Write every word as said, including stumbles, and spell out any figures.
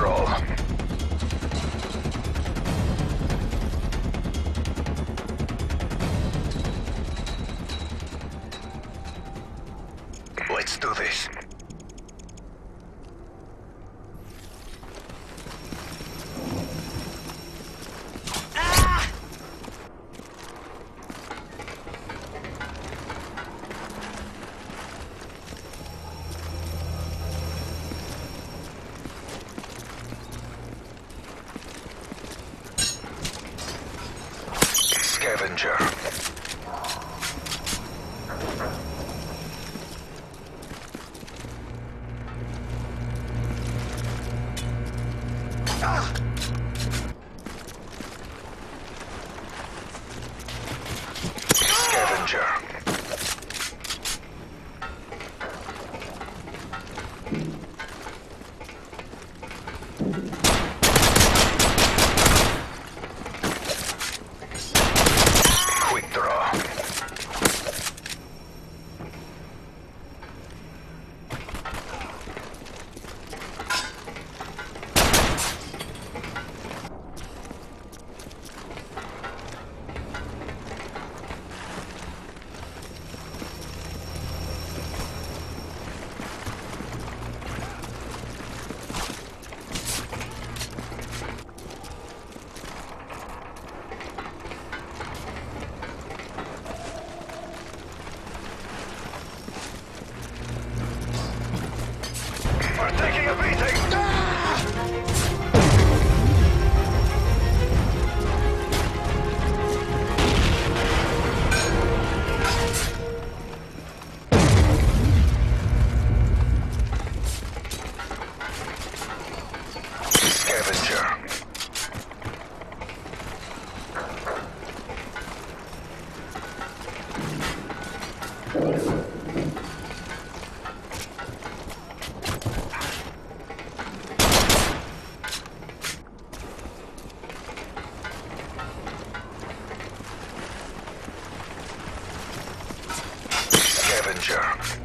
control. Let's do this. Scavenger. Ah. Scavenger. Scavenger.